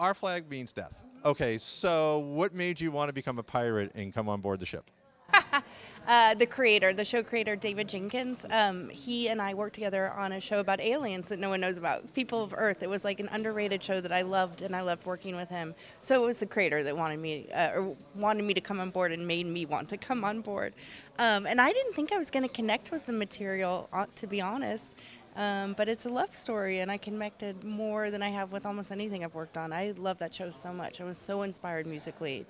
Our Flag Means Death. Okay, so what made you want to become a pirate and come on board the ship? The show creator, David Jenkins, he and I worked together on a show about aliens that no one knows about, People of Earth. It was like an underrated show that I loved, and I loved working with him. So it was the creator that wanted me to come on board and made me want to come on board. And I didn't think I was going to connect with the material, to be honest. But it's a love story, and I connected more than I have with almost anything I've worked on. I love that show so much. I was so inspired musically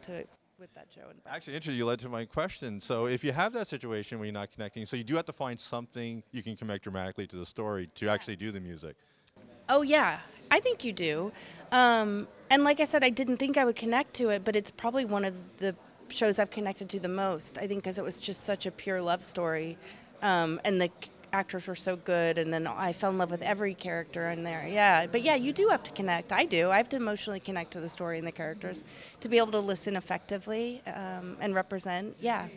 with that show. Actually, interesting, you led to my question. So if you have that situation where you're not connecting, so you do have to find something you can connect dramatically to the story to actually do the music. Oh, yeah. I think you do. And like I said, I didn't think I would connect to it, but it's probably one of the shows I've connected to the most, I think, because it was just such a pure love story. And the actors were so good, and then I fell in love with every character in there. Yeah, but yeah, you do have to connect. I do. I have to emotionally connect to the story and the characters to be able to listen effectively and represent. Yeah.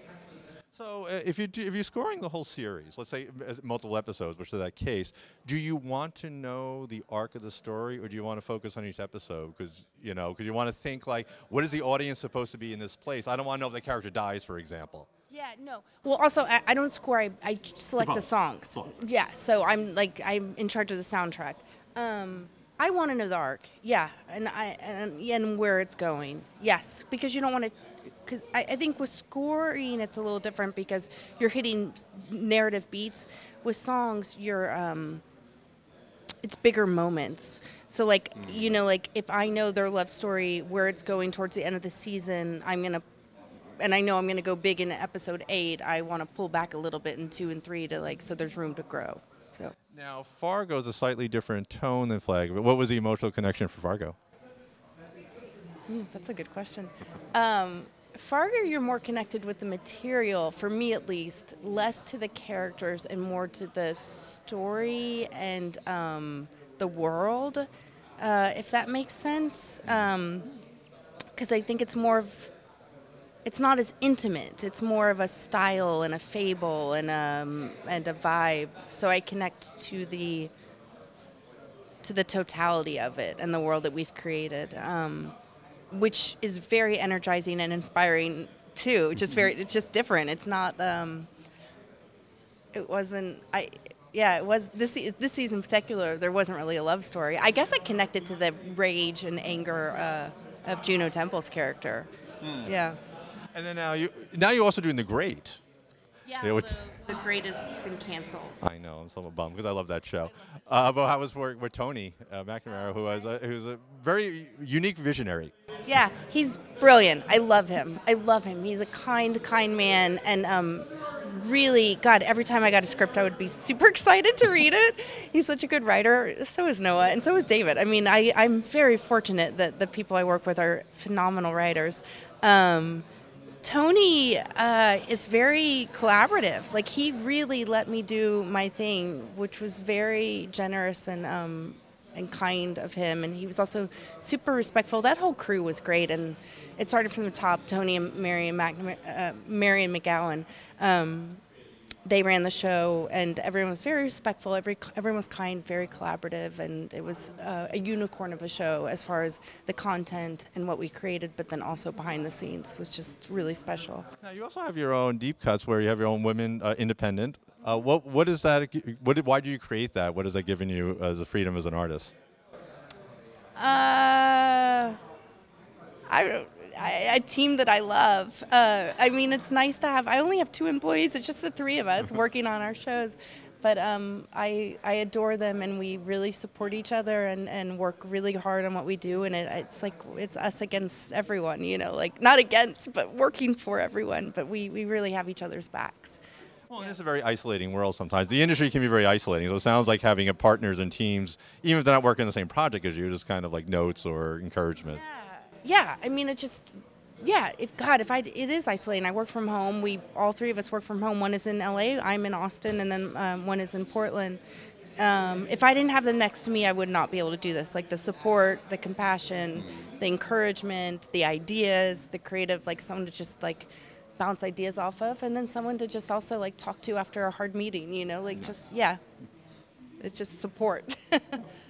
So if you're scoring the whole series, let's say multiple episodes, which is that case, do you want to know the arc of the story, or do you want to focus on each episode? Because you want to think like, what is the audience supposed to be in this place? I don't want to know if the character dies, for example. Yeah, no. Well, also, I don't score. I select the songs. Yeah, so I'm in charge of the soundtrack. I want to know the arc. Yeah, and where it's going. Yes, because you don't want to. Because I think with scoring, it's a little different because you're hitting narrative beats. With songs, you're it's bigger moments. So like like if I know their love story, where it's going towards the end of the season, and I know I'm going to go big in episode 8. I want to pull back a little bit in 2 and 3 to so there's room to grow. So now Fargo's a slightly different tone than Flag. But what was the emotional connection for Fargo? That's a good question. Fargo, you're more connected with the material, for me at least, less to the characters and more to the story and the world, if that makes sense. Because I think it's more of. It's not as intimate. It's more of a style and a fable and a vibe. So I connect to the totality of it and the world that we've created, which is very energizing and inspiring too. It's just different. It's not. It wasn't. Yeah, it was this season in particular. There wasn't really a love story. I guess I connected to the rage and anger of Juno Temple's character. Mm. Yeah. And then now you're also doing The Great. Yeah, The Great has been canceled. I know, I'm so bummed because I love that show. But I was working with Tony McNamara, who's a very unique visionary. Yeah, he's brilliant. I love him. I love him. He's a kind man, and really, God, every time I got a script, I would be super excited to read it. He's such a good writer. So is Noah, and so is David. I mean, I'm very fortunate that the people I work with are phenomenal writers. Tony is very collaborative. Like, he really let me do my thing, which was very generous and kind of him. And he was also super respectful. That whole crew was great. And it started from the top. Tony and Marion McGowan, they ran the show, and everyone was very respectful. Everyone was kind, very collaborative, and it was a unicorn of a show as far as the content and what we created, but then also behind the scenes was just really special. Now you also have your own deep cuts where you have your own women independent. What is that? Why do you create that? What has that given you as a freedom as an artist? A team that I love. I mean, it's nice to have. I only have 2 employees. It's just the 3 of us working on our shows. But I adore them, and we really support each other and work really hard on what we do. And it's like it's us against everyone, like not against, but working for everyone. But we really have each other's backs. Well, and it's a very isolating world sometimes. The industry can be very isolating. So it sounds like having partners and teams, even if they're not working on the same project as you, just kind of like notes or encouragement. Yeah. Yeah, I mean, it just, yeah, it is isolating. I work from home. All 3 of us work from home. One is in LA, I'm in Austin, and then one is in Portland. If I didn't have them next to me, I would not be able to do this. Like the support, the compassion, the encouragement, the ideas, the creative, like someone to just bounce ideas off of, and then someone to just also talk to after a hard meeting, yeah, it's just support.